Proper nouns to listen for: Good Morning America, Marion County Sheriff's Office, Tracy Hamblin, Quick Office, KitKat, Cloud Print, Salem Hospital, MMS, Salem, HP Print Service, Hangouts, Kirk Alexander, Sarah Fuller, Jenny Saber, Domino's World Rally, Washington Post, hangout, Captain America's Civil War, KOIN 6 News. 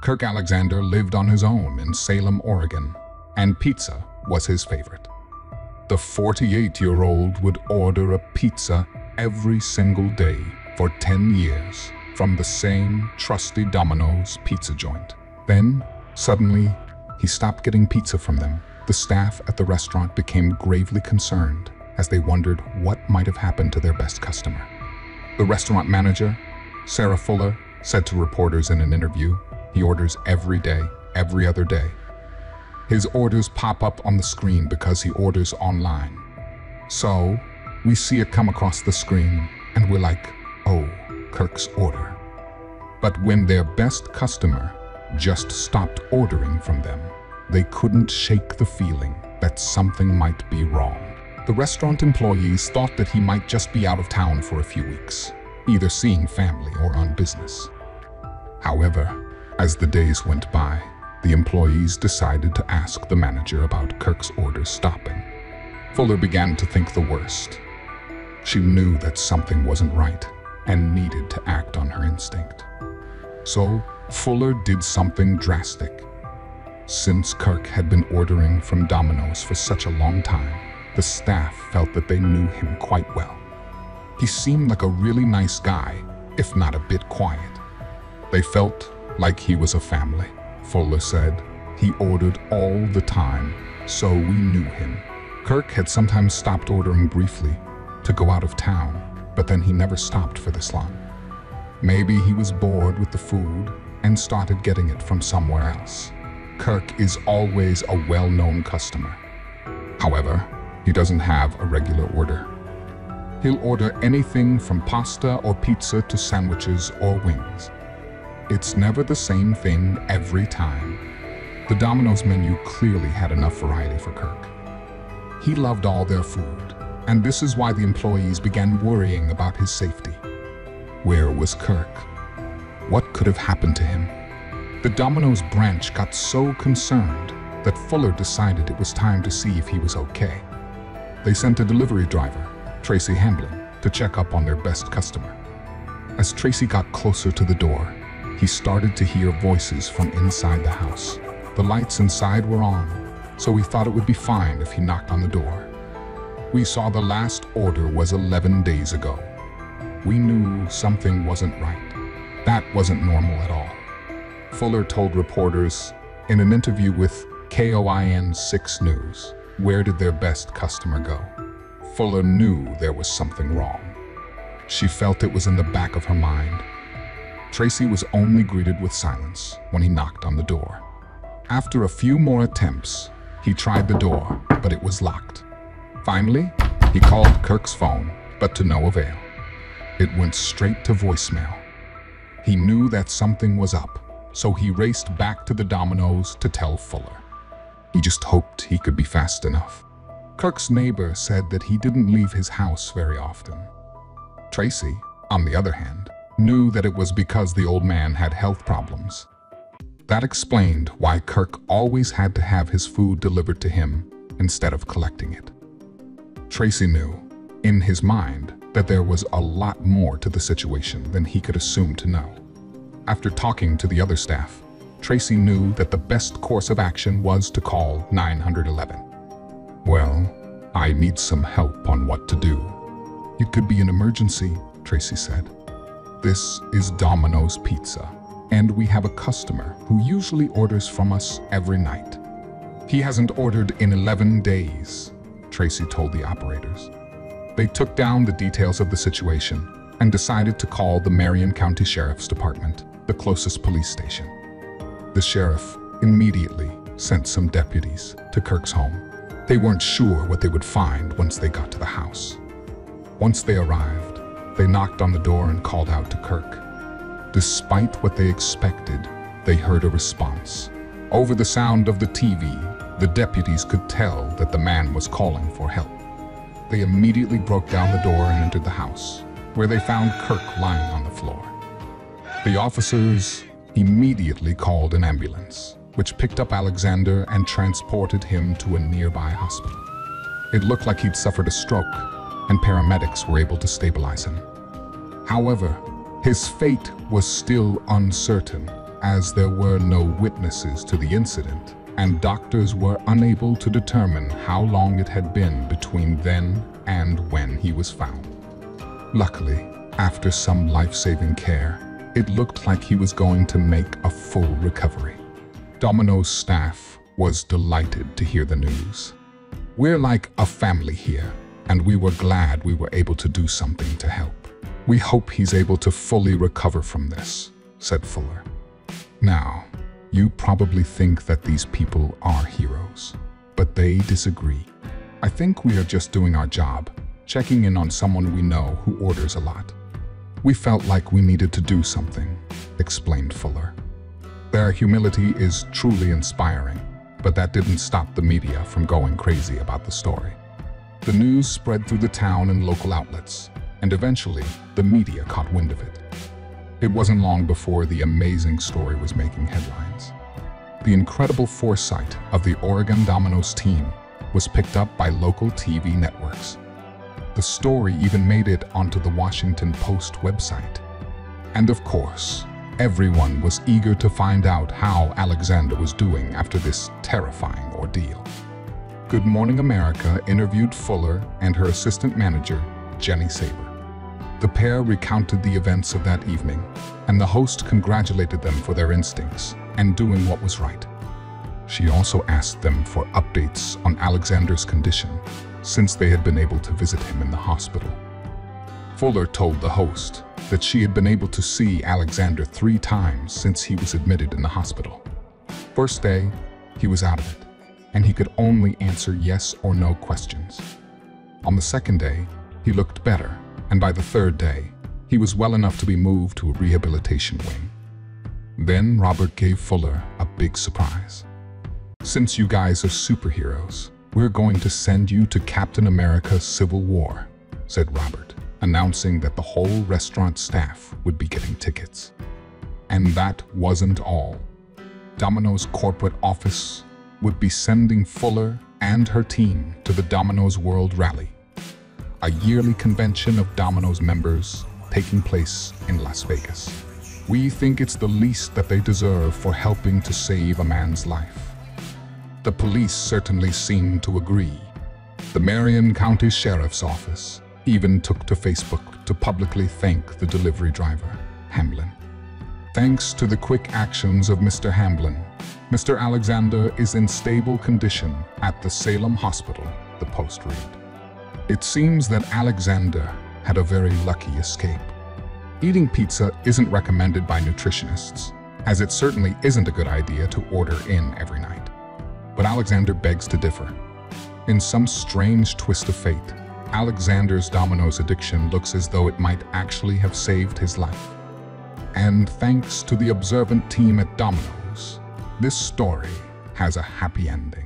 Kirk Alexander lived on his own in Salem, Oregon, and pizza was his favorite. The 48-year-old would order a pizza every single day for 10 years from the same trusty Domino's pizza joint. Then, suddenly, he stopped getting pizza from them. The staff at the restaurant became gravely concerned as they wondered what might have happened to their best customer. The restaurant manager, Sarah Fuller, said to reporters in an interview, "He orders every day, every other day. His orders pop up on the screen because he orders online. So, we see it come across the screen and we're like, oh, Kirk's order." But when their best customer just stopped ordering from them, they couldn't shake the feeling that something might be wrong. The restaurant employees thought that he might just be out of town for a few weeks, either seeing family or on business. However, as the days went by, the employees decided to ask the manager about Kirk's orders stopping. Fuller began to think the worst. She knew that something wasn't right and needed to act on her instinct. So, Fuller did something drastic. Since Kirk had been ordering from Domino's for such a long time, the staff felt that they knew him quite well. He seemed like a really nice guy, if not a bit quiet. They felt like he was a family. Fuller said he ordered all the time, so we knew him. Kirk had sometimes stopped ordering briefly to go out of town, but then he never stopped for this long. Maybe he was bored with the food and started getting it from somewhere else. Kirk is always a well-known customer. However, he doesn't have a regular order. He'll order anything from pasta or pizza to sandwiches or wings. It's never the same thing every time. The Domino's menu clearly had enough variety for Kirk. He loved all their food, and this is why the employees began worrying about his safety. Where was Kirk? What could have happened to him? The Domino's branch got so concerned that Fuller decided it was time to see if he was okay. They sent a delivery driver, Tracy Hamblin, to check up on their best customer. As Tracy got closer to the door, he started to hear voices from inside the house. The lights inside were on, so we thought it would be fine if he knocked on the door. "We saw the last order was 11 days ago. We knew something wasn't right. That wasn't normal at all," Fuller told reporters in an interview with KOIN 6 News. Where did their best customer go? Fuller knew there was something wrong. She felt it was in the back of her mind. Tracy was only greeted with silence when he knocked on the door. After a few more attempts, he tried the door, but it was locked. Finally, he called Kirk's phone, but to no avail. It went straight to voicemail. He knew that something was up, so he raced back to the Domino's to tell Fuller. He just hoped he could be fast enough. Kirk's neighbor said that he didn't leave his house very often. Tracy, on the other hand, knew that it was because the old man had health problems. That explained why Kirk always had to have his food delivered to him instead of collecting it. Tracy knew, in his mind, that there was a lot more to the situation than he could assume to know. After talking to the other staff, Tracy knew that the best course of action was to call 911. "Well, I need some help on what to do." "It could be an emergency," Tracy said. "This is Domino's Pizza, and we have a customer who usually orders from us every night. He hasn't ordered in 11 days, Tracy told the operators. They took down the details of the situation and decided to call the Marion County Sheriff's Department, the closest police station. The sheriff immediately sent some deputies to Kirk's home. They weren't sure what they would find once they got to the house. Once they arrived, they knocked on the door and called out to Kirk. Despite what they expected, they heard a response. Over the sound of the TV, the deputies could tell that the man was calling for help. They immediately broke down the door and entered the house, where they found Kirk lying on the floor. The officers immediately called an ambulance, which picked up Alexander and transported him to a nearby hospital. It looked like he'd suffered a stroke, and paramedics were able to stabilize him. However, his fate was still uncertain as there were no witnesses to the incident, and doctors were unable to determine how long it had been between then and when he was found. Luckily, after some life-saving care, it looked like he was going to make a full recovery. Domino's staff was delighted to hear the news. "We're like a family here, and we were glad we were able to do something to help. We hope he's able to fully recover from this," said Fuller. Now, you probably think that these people are heroes, but they disagree. "I think we are just doing our job, checking in on someone we know who orders a lot. We felt like we needed to do something," explained Fuller. Their humility is truly inspiring, but that didn't stop the media from going crazy about the story. The news spread through the town and local outlets, and eventually, the media caught wind of it. It wasn't long before the amazing story was making headlines. The incredible foresight of the Oregon Domino's team was picked up by local TV networks. The story even made it onto the Washington Post website. And of course, everyone was eager to find out how Alexander was doing after this terrifying ordeal. Good Morning America interviewed Fuller and her assistant manager, Jenny Saber. The pair recounted the events of that evening, and the host congratulated them for their instincts and doing what was right. She also asked them for updates on Alexander's condition, since they had been able to visit him in the hospital. Fuller told the host that she had been able to see Alexander 3 times since he was admitted in the hospital. First day, he was out of it, and he could only answer yes or no questions. On the second day, he looked better, and by the third day, he was well enough to be moved to a rehabilitation wing. Then Robert gave Fuller a big surprise. "Since you guys are superheroes, we're going to send you to Captain America's Civil War," said Robert, announcing that the whole restaurant staff would be getting tickets. And that wasn't all. Domino's corporate office would be sending Fuller and her team to the Domino's World Rally, a yearly convention of Domino's members taking place in Las Vegas. "We think it's the least that they deserve for helping to save a man's life." The police certainly seemed to agree. The Marion County Sheriff's Office even took to Facebook to publicly thank the delivery driver, Hamblin. "Thanks to the quick actions of Mr. Hamblin, Mr. Alexander is in stable condition at the Salem Hospital," the Post read. It seems that Alexander had a very lucky escape. Eating pizza isn't recommended by nutritionists, as it certainly isn't a good idea to order in every night. But Alexander begs to differ. In some strange twist of fate, Alexander's Domino's addiction looks as though it might actually have saved his life. And thanks to the observant team at Domino's, this story has a happy ending.